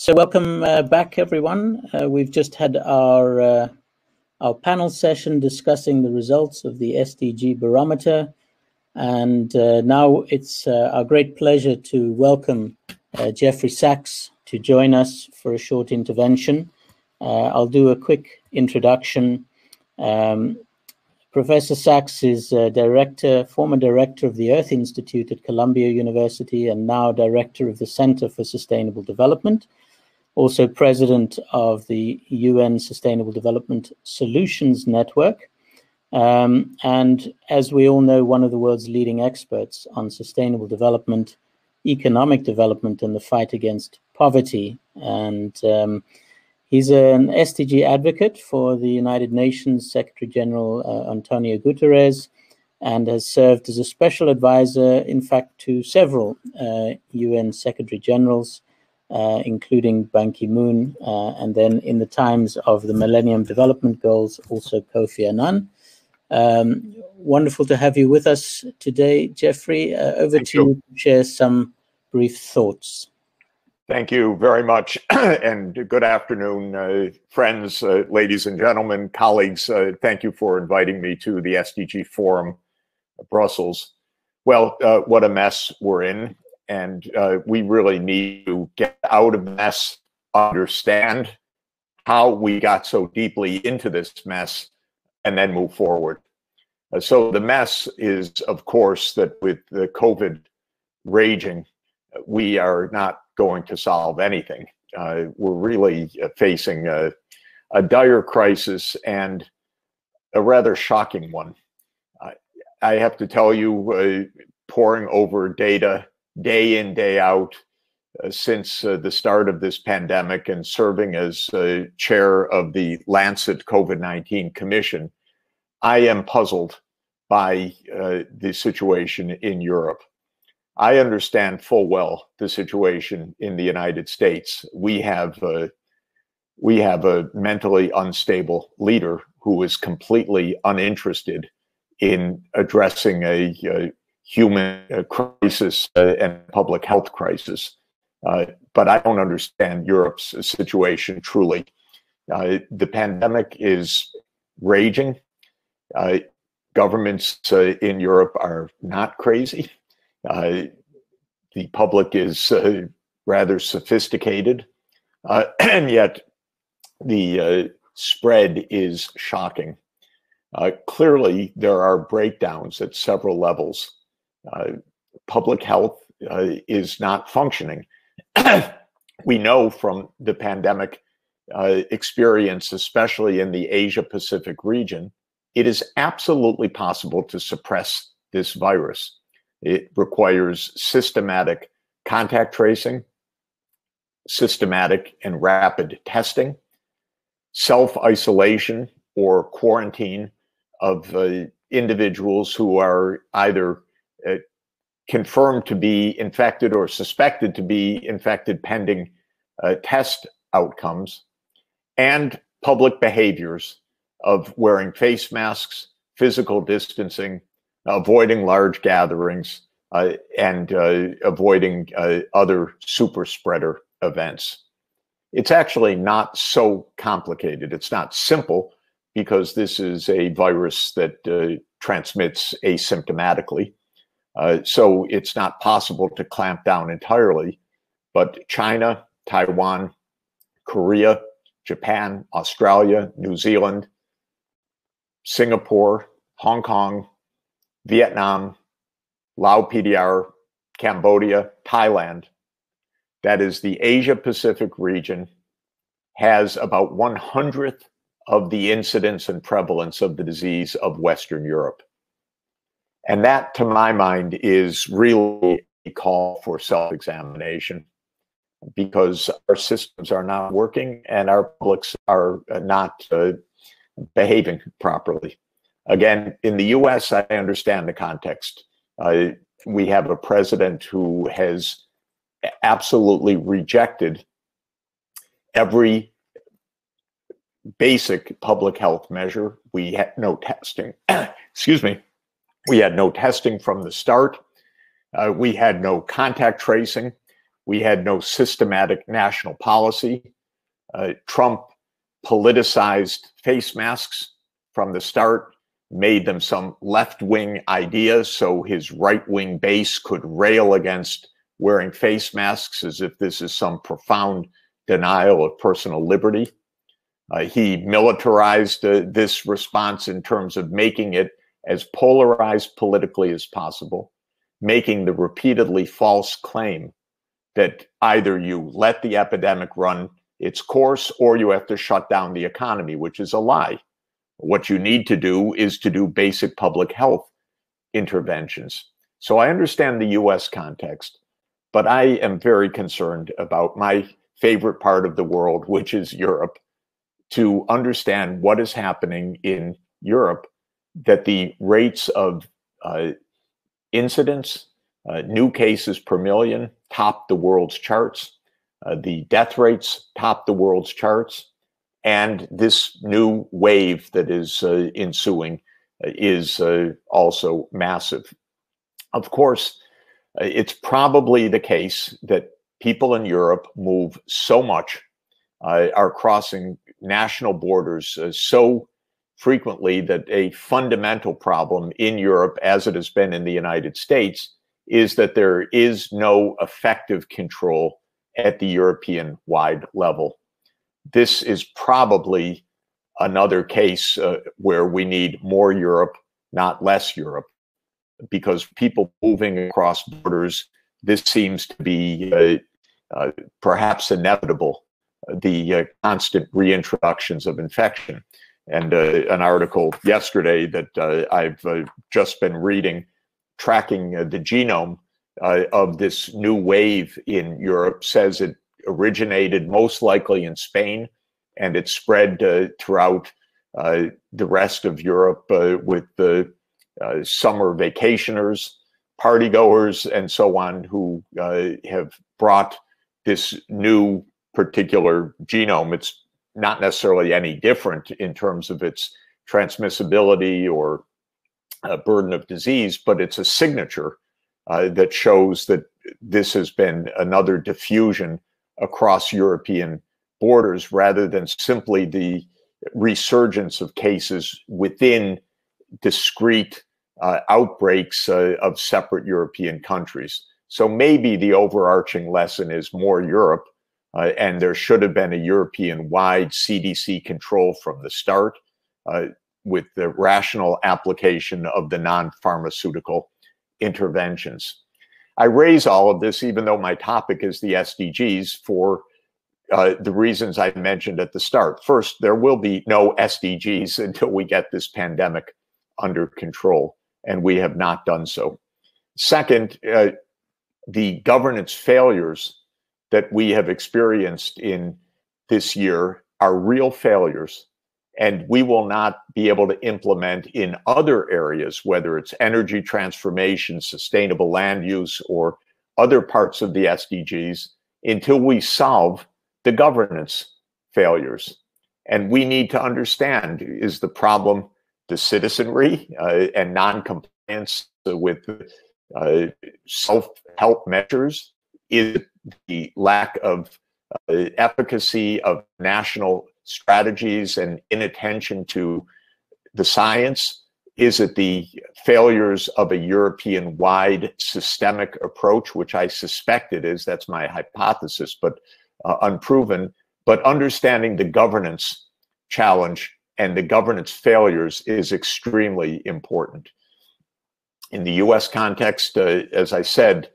So welcome back, everyone. We've just had our panel session discussing the results of the SDG barometer, and now it's our great pleasure to welcome Jeffrey Sachs to join us for a short intervention. I'll do a quick introduction. Professor Sachs is former director of the Earth Institute at Columbia University and now director of the Center for Sustainable Development, also president of the UN Sustainable Development Solutions Network, and as we all know, one of the world's leading experts on sustainable development, economic development, and the fight against poverty. And he's an SDG advocate for the United Nations Secretary General Antonio Guterres, and has served as a special advisor, in fact, to several UN Secretary Generals, including Ban Ki-moon, and then in the times of the Millennium Development Goals, also Kofi Annan. Wonderful to have you with us today, Jeffrey. Over to you to share some brief thoughts. Thank you very much, and good afternoon, friends, ladies and gentlemen, colleagues. Thank you for inviting me to the SDG Forum Brussels. Well, what a mess we're in, and we really need to get out of the mess, understand how we got so deeply into this mess, and then move forward. So the mess is, of course, that with the COVID raging, we are not going to solve anything. We're really facing a dire crisis, and a rather shocking one. I have to tell you, poring over data day in, day out, since the start of this pandemic and serving as chair of the Lancet COVID 19 commission, I am puzzled by the situation in Europe. I understand full well the situation in the United States. We have a mentally unstable leader who is completely uninterested in addressing a human crisis and public health crisis. But I don't understand Europe's situation truly. The pandemic is raging. Governments in Europe are not crazy. The public is rather sophisticated, and yet the spread is shocking. Clearly, there are breakdowns at several levels. Public health is not functioning. We know from the pandemic experience, especially in the Asia Pacific region, it is absolutely possible to suppress this virus. It requires systematic contact tracing, systematic and rapid testing, self-isolation or quarantine of individuals who are either confirmed to be infected or suspected to be infected pending test outcomes, and public behaviors of wearing face masks, physical distancing, avoiding large gatherings, and avoiding other super spreader events. It's actually not so complicated. It's not simple, because this is a virus that transmits asymptomatically. So it's not possible to clamp down entirely, but China, Taiwan, Korea, Japan, Australia, New Zealand, Singapore, Hong Kong, Vietnam, Lao PDR, Cambodia, Thailand, that is the Asia Pacific region, has about 1/100 of the incidence and prevalence of the disease of Western Europe. And that, to my mind, is really a call for self-examination, because our systems are not working and our publics are not behaving properly. Again, in the US, I understand the context. We have a president who has absolutely rejected every basic public health measure. We had no testing, excuse me. We had no testing from the start. We had no contact tracing. We had no systematic national policy. Trump politicized face masks from the start, made them some left-wing idea so his right-wing base could rail against wearing face masks as if this is some profound denial of personal liberty. He militarized this response in terms of making it as polarized politically as possible, making the repeatedly false claim that either you let the epidemic run its course or you have to shut down the economy, which is a lie. What you need to do is to do basic public health interventions. So I understand the US context, but I am very concerned about my favorite part of the world, which is Europe, to understand what is happening in Europe, that the rates of incidents, new cases per million top the world's charts, the death rates top the world's charts, and this new wave that is ensuing is also massive. Of course, it's probably the case that people in Europe move so much, are crossing national borders so frequently that a fundamental problem in Europe, as it has been in the United States, is that there is no effective control at the European-wide level. This is probably another case where we need more Europe, not less Europe, because people moving across borders, this seems to be perhaps inevitable, the constant reintroductions of infection. And an article yesterday that I've just been reading, tracking the genome of this new wave in Europe, says it originated most likely in Spain, and it spread throughout the rest of Europe with the summer vacationers, partygoers, and so on, who have brought this new particular genome. It's not necessarily any different in terms of its transmissibility or burden of disease, but it's a signature that shows that this has been another diffusion across European borders rather than simply the resurgence of cases within discrete outbreaks of separate European countries. So maybe the overarching lesson is more Europe, and there should have been a European-wide CDC control from the start with the rational application of the non-pharmaceutical interventions. I raise all of this, even though my topic is the SDGs, for the reasons I mentioned at the start. First, there will be no SDGs until we get this pandemic under control, and we have not done so. Second, the governance failures that we have experienced in this year are real failures, and we will not be able to implement in other areas, whether it's energy transformation, sustainable land use, or other parts of the SDGs, until we solve the governance failures. And we need to understand, is the problem the citizenry and non-compliance with self-help measures? Is the lack of efficacy of national strategies and inattention to the science? Is it the failures of a European-wide systemic approach, which I suspect it is? That's my hypothesis, but unproven. But understanding the governance challenge and the governance failures is extremely important. In the US context, as I said,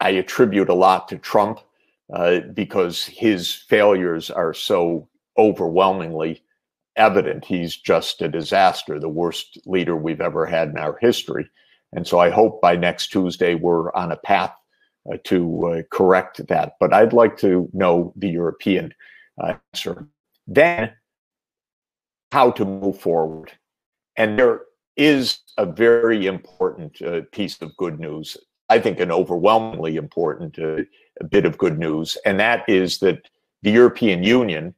I attribute a lot to Trump because his failures are so overwhelmingly evident. He's just a disaster, the worst leader we've ever had in our history. And so I hope by next Tuesday we're on a path to correct that. But I'd like to know the European answer. Then, how to move forward. And there is a very important piece of good news, I think an overwhelmingly important bit of good news, and that is that the European Union,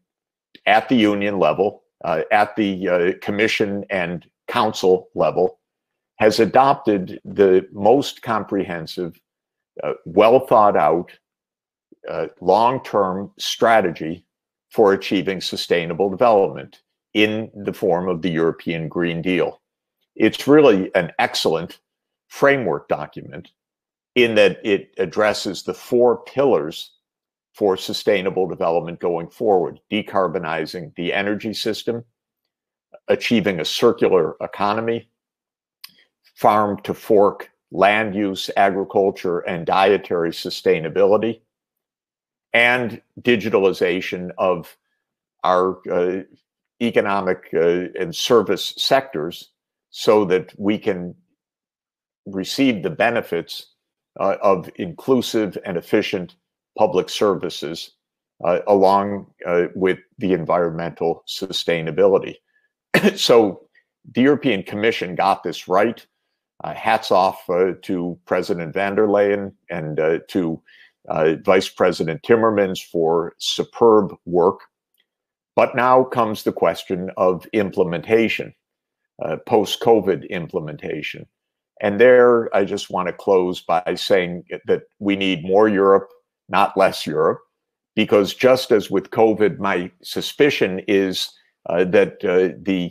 at the union level, at the Commission and Council level, has adopted the most comprehensive, well thought out, long-term strategy for achieving sustainable development in the form of the European Green Deal. It's really an excellent framework document in that it addresses the four pillars for sustainable development going forward: decarbonizing the energy system, achieving a circular economy, farm to fork, land use, agriculture, and dietary sustainability, and digitalization of our economic and service sectors so that we can receive the benefits of inclusive and efficient public services along with the environmental sustainability. So the European Commission got this right. Hats off to President van der Leyen and to Vice President Timmermans for superb work. But now comes the question of implementation, post-COVID implementation. And there, I just want to close by saying that we need more Europe, not less Europe, because just as with COVID, my suspicion is that the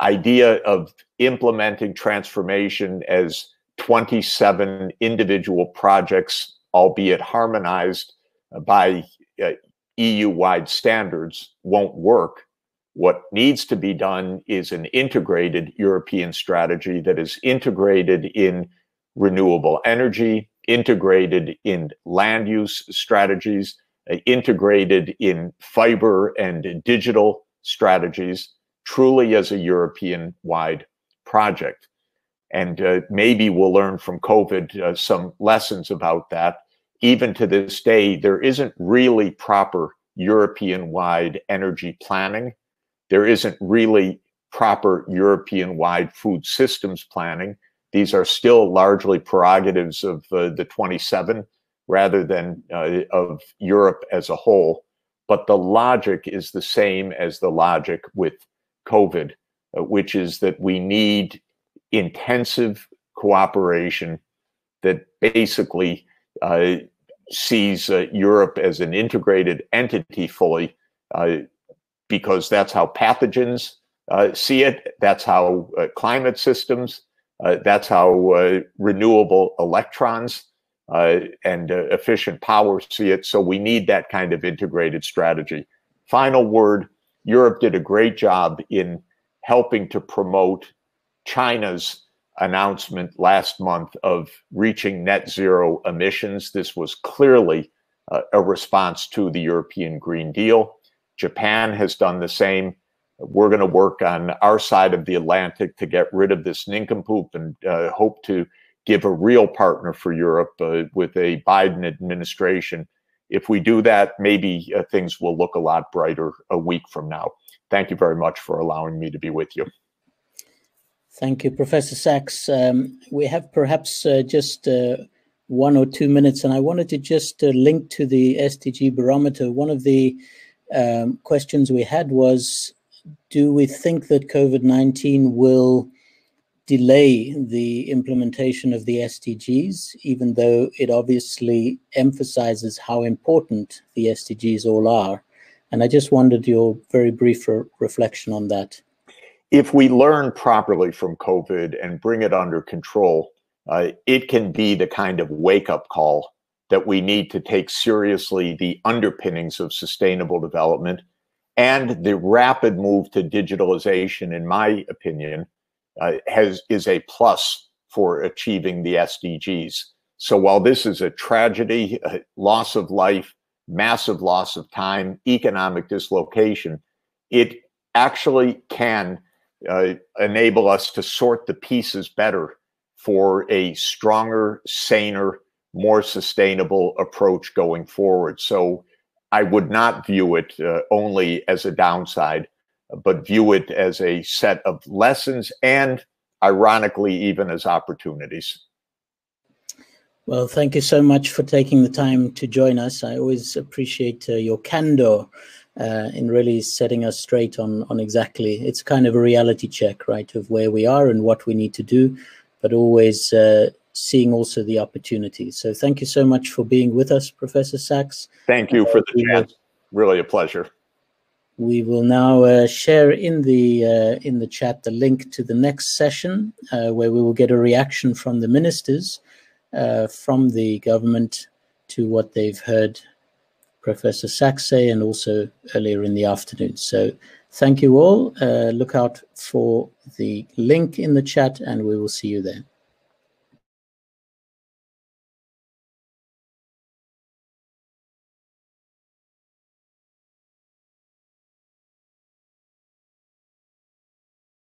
idea of implementing transformation as 27 individual projects, albeit harmonized by EU-wide standards, won't work. What needs to be done is an integrated European strategy that is integrated in renewable energy, integrated in land use strategies, integrated in fiber and digital strategies, truly as a European-wide project. And maybe we'll learn from COVID some lessons about that. Even to this day, there isn't really proper European-wide energy planning. There isn't really proper European-wide food systems planning. These are still largely prerogatives of the 27 rather than of Europe as a whole. But the logic is the same as the logic with COVID, which is that we need intensive cooperation that basically sees Europe as an integrated entity fully, because that's how pathogens see it, that's how climate systems, that's how renewable electrons and efficient power see it. So we need that kind of integrated strategy. Final word, Europe did a great job in helping to promote China's announcement last month of reaching net zero emissions. This was clearly a response to the European Green Deal. Japan has done the same. We're going to work on our side of the Atlantic to get rid of this nincompoop and hope to give a real partner for Europe with a Biden administration. If we do that, maybe things will look a lot brighter a week from now. Thank you very much for allowing me to be with you. Thank you, Professor Sachs. We have perhaps just 1 or 2 minutes, and I wanted to just link to the SDG barometer. One of the questions we had was, do we think that COVID-19 will delay the implementation of the SDGs, even though it obviously emphasizes how important the SDGs all are? And I just wondered your very brief reflection on that. If we learn properly from COVID and bring it under control, it can be the kind of wake-up call that we need to take seriously the underpinnings of sustainable development and the rapid move to digitalization, in my opinion, is a plus for achieving the SDGs. So while this is a tragedy, loss of life, massive loss of time, economic dislocation, it actually can enable us to sort the pieces better for a stronger, saner, more sustainable approach going forward. So I would not view it only as a downside, but view it as a set of lessons and, ironically, even as opportunities. Well, thank you so much for taking the time to join us. I always appreciate your candor in really setting us straight on exactly. It's kind of a reality check, right, of where we are and what we need to do, but always seeing also the opportunities. So thank you so much for being with us, Professor Sachs. Thank you for the chance. Really a pleasure. We will now share in the chat the link to the next session, where we will get a reaction from the ministers from the government to what they've heard Professor Sachs say, and also earlier in the afternoon. So thank you all. Look out for the link in the chat, and we will see you there.